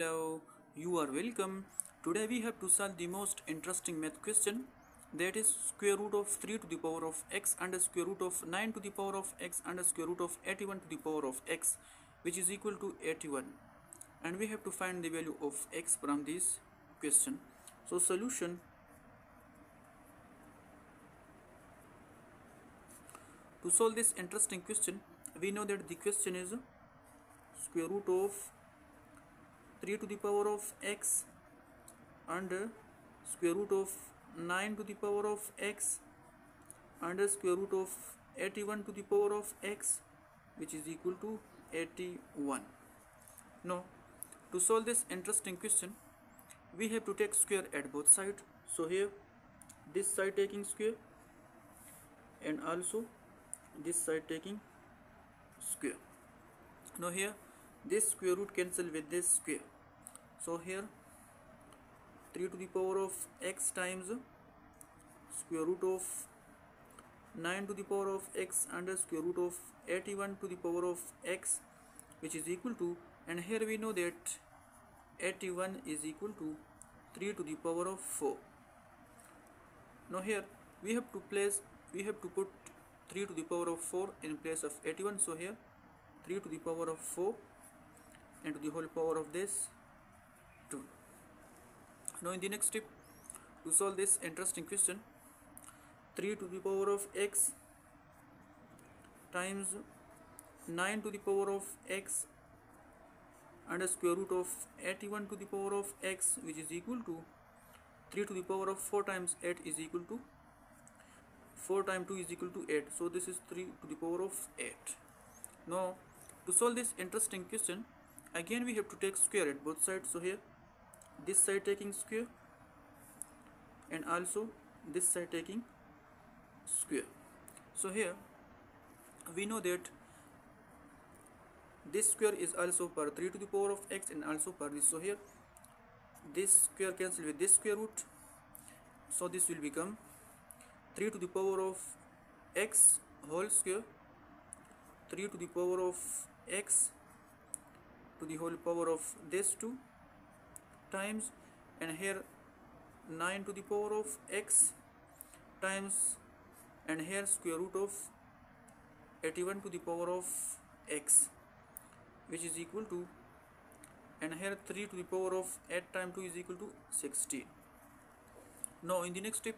Hello, you are welcome. Today we have to solve the most interesting math question, that is square root of 3 to the power of x and square root of 9 to the power of x and square root of 81 to the power of x, which is equal to 81, and we have to find the value of x from this question. So solution. To solve this interesting question, we know that the question is square root of 3 to the power of x and square root of 9 to the power of x and square root of 81 to the power of x, which is equal to 81. Now, to solve this interesting question, we have to take square at both sides. So here, this side taking square and also this side taking square. Now here this square root cancel with this square, so here 3 to the power of x times square root of 9 to the power of x and square root of 81 to the power of x, which is equal to, and here we know that 81 is equal to 3 to the power of 4. Now here we have to put 3 to the power of 4 in place of 81. So here 3 to the power of 4 and to the whole power of this 2. Now in the next step, to solve this interesting question, 3 to the power of x times 9 to the power of x and a square root of 81 to the power of x, which is equal to 3 to the power of 4 times 8 is equal to 4 times 2 is equal to 8. So this is 3 to the power of 8. Now, to solve this interesting question, again we have to take square at both sides. So here this side taking square and also this side taking square. So here we know that this square is also per 3 to the power of x and also per this. So here this square cancel with this square root, so this will become 3 to the power of x whole square, 3 to the power of x to the whole power of this 2 times, and here 9 to the power of x times, and here square root of 81 to the power of x, which is equal to, and here 3 to the power of 8 times 2 is equal to 16. Now in the next step,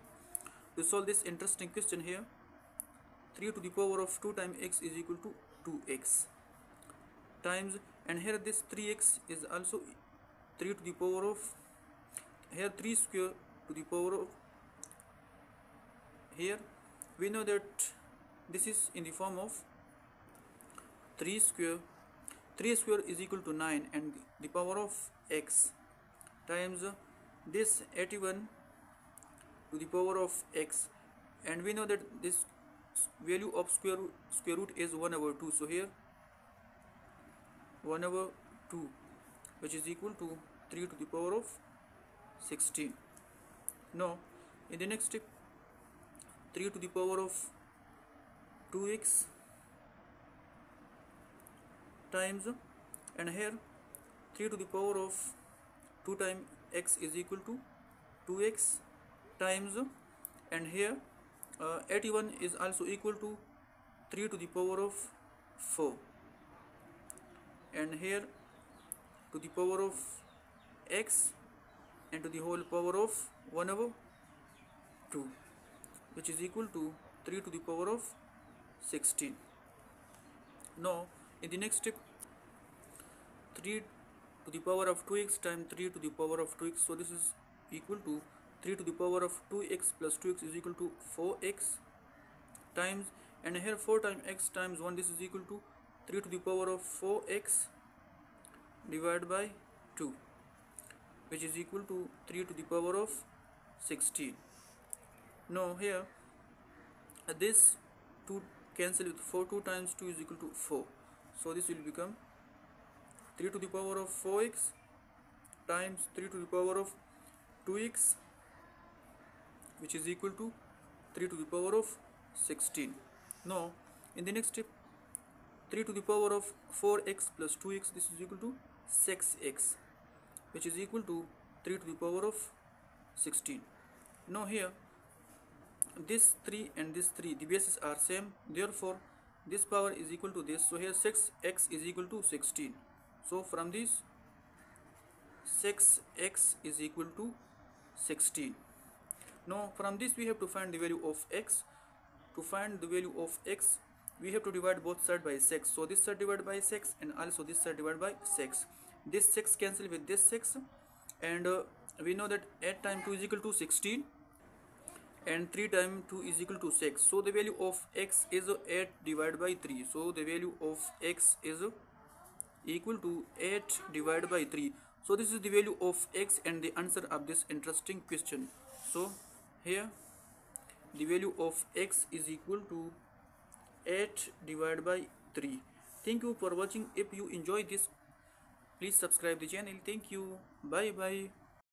to solve this interesting question, here 3 to the power of 2 times x is equal to 2x times, and here this 3x is also 3 to the power of, here 3 square to the power of, here we know that this is in the form of 3 square is equal to 9 and the power of x times this 81 to the power of x, and we know that this value of square root is 1/2. So here 1/2, which is equal to 3 to the power of 16. Now in the next step, 3 to the power of 2x times, and here 3 to the power of 2 times x is equal to 2x times, and here 81 is also equal to 3 to the power of 4, and here to the power of x and to the whole power of 1/2, which is equal to 3 to the power of 16. Now in the next step, 3 to the power of 2x times 3 to the power of 2x, so this is equal to 3 to the power of 2x plus 2x is equal to 4x times, and here 4 times x times 1, this is equal to 3 to the power of 4x divided by 2, which is equal to 3 to the power of 16. Now here this 2 cancel with 4, 2 times 2 is equal to 4, so this will become 3 to the power of 4x times 3 to the power of 2x, which is equal to 3 to the power of 16. Now in the next step, 3 to the power of 4x plus 2x, this is equal to 6x, which is equal to 3 to the power of 16. Now here this 3 and this 3, the bases are same, therefore this power is equal to this. So here 6x is equal to 16. So from this 6x is equal to 16. Now from this we have to find the value of x. To find the value of x, we have to divide both sides by 6. So this side divided by 6 and also this side divided by 6. This 6 cancel with this 6, and we know that 8 times 2 is equal to 16 and 3 times 2 is equal to 6. So the value of x is 8 divided by 3. So the value of x is equal to 8 divided by 3. So this is the value of x and the answer of this interesting question. So here the value of x is equal to 8 divided by 3. Thank you for watching. If you enjoy this, please subscribe the channel. Thank you. Bye bye.